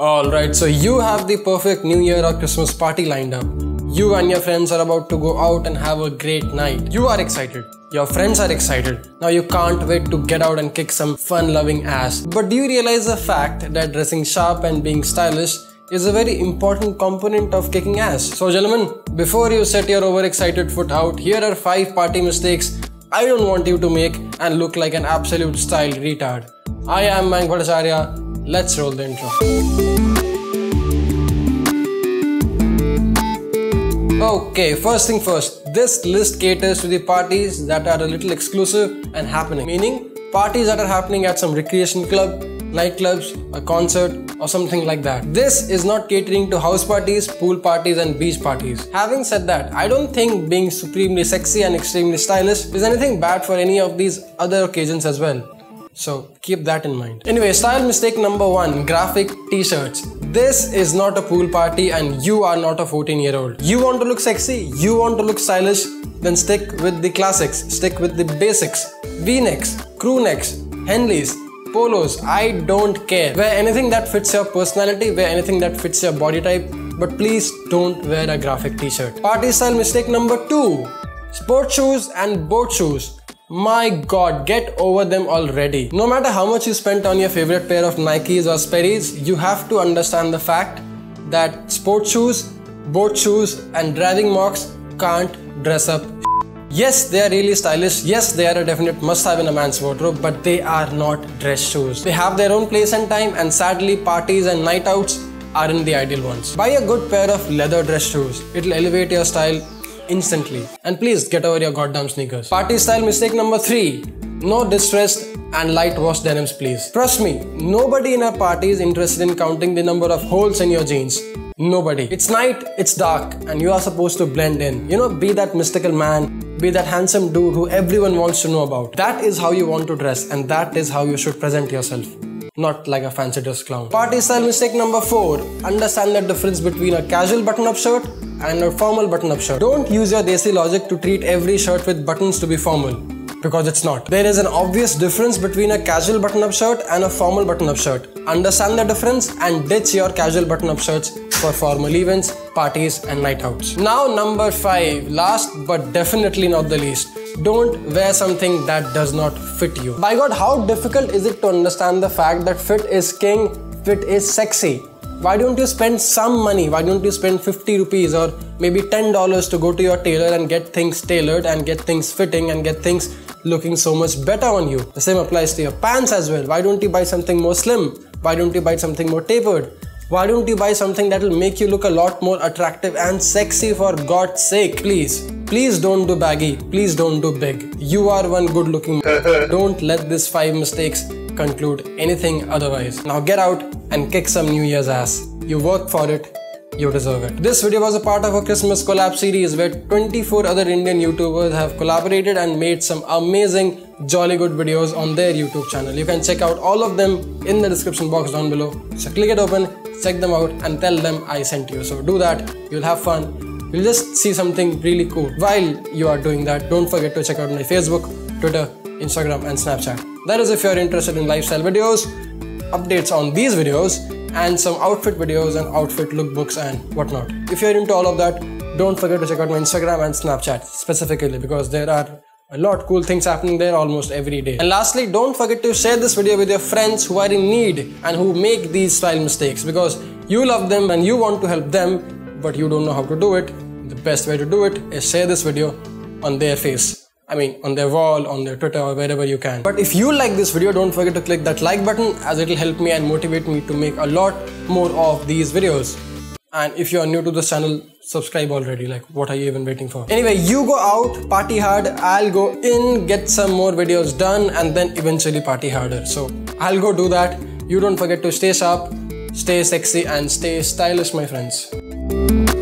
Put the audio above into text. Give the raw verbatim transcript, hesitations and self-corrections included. Alright, so you have the perfect New Year or Christmas party lined up. You and your friends are about to go out and have a great night. You are excited. Your friends are excited. Now you can't wait to get out and kick some fun-loving ass. But do you realize the fact that dressing sharp and being stylish is a very important component of kicking ass? So gentlemen, before you set your overexcited foot out, here are five party mistakes I don't want you to make and look like an absolute style retard. I am Mayank Bhattacharya. Let's roll the intro. Okay, first thing first, this list caters to the parties that are a little exclusive and happening. Meaning, parties that are happening at some recreation club, nightclubs, a concert or something like that. This is not catering to house parties, pool parties and beach parties. Having said that, I don't think being supremely sexy and extremely stylish is anything bad for any of these other occasions as well. So keep that in mind. Anyway, style mistake number one, graphic t-shirts. This is not a pool party and you are not a fourteen year old. You want to look sexy, you want to look stylish, then stick with the classics, stick with the basics. V-necks, crew necks, Henleys, polos, I don't care. Wear anything that fits your personality, wear anything that fits your body type, but please don't wear a graphic t-shirt. Party style mistake number two, sports shoes and boat shoes. My god, get over them already. No matter how much you spent on your favorite pair of Nikes or Sperry's, you have to understand the fact that sports shoes, boat shoes and driving mocks can't dress up. Yes, they are really stylish, yes, they are a definite must-have in a man's wardrobe, but they are not dress shoes. They have their own place and time, and sadly parties and night outs aren't the ideal ones. Buy a good pair of leather dress shoes, it'll elevate your style instantly. And please get over your goddamn sneakers. Party style mistake number three, no distressed and light washed denims please. Trust me, nobody in a party is interested in counting the number of holes in your jeans. Nobody. It's night, it's dark, and you are supposed to blend in. You know, be that mystical man, be that handsome dude who everyone wants to know about. That is how you want to dress and that is how you should present yourself. Not like a fancy dress clown. Party style mistake number four. Understand the difference between a casual button-up shirt and a formal button-up shirt. Don't use your desi logic to treat every shirt with buttons to be formal, because it's not. There is an obvious difference between a casual button-up shirt and a formal button-up shirt. Understand the difference and ditch your casual button-up shirts for formal events, parties and night outs. Now number five, last but definitely not the least, don't wear something that does not fit you. By God, how difficult is it to understand the fact that fit is king, fit is sexy. Why don't you spend some money? Why don't you spend fifty rupees or maybe ten dollars to go to your tailor and get things tailored and get things fitting and get things looking so much better on you? The same applies to your pants as well. Why don't you buy something more slim? Why don't you buy something more tapered? Why don't you buy something that will make you look a lot more attractive and sexy, for God's sake? Please, please don't do baggy. Please don't do big. You are one good looking man. Don't let these five mistakes conclude anything otherwise. Now get out and kick some New Year's ass. You work for it. You deserve it. This video was a part of a Christmas collab series where twenty-four other Indian YouTubers have collaborated and made some amazing, jolly good videos on their YouTube channel. You can check out all of them in the description box down below. So click it open, check them out and tell them I sent you. So do that. You'll have fun. You'll just see something really cool. While you are doing that, don't forget to check out my Facebook, Twitter, Instagram and Snapchat. That is if you are interested in lifestyle videos, updates on these videos and some outfit videos and outfit lookbooks and whatnot. If you are into all of that, don't forget to check out my Instagram and Snapchat specifically, because there are a lot of cool things happening there almost every day. And lastly, don't forget to share this video with your friends who are in need and who make these style mistakes, because you love them and you want to help them, but you don't know how to do it. The best way to do it is share this video on their face. I mean on their wall, on their Twitter or wherever you can. But if you like this video, don't forget to click that like button, as it'll help me and motivate me to make a lot more of these videos. And if you are new to this channel, subscribe already. Like, what are you even waiting for? Anyway, you go out, party hard, I'll go in, get some more videos done and then eventually party harder. So I'll go do that. You don't forget to stay sharp, stay sexy and stay stylish, my friends.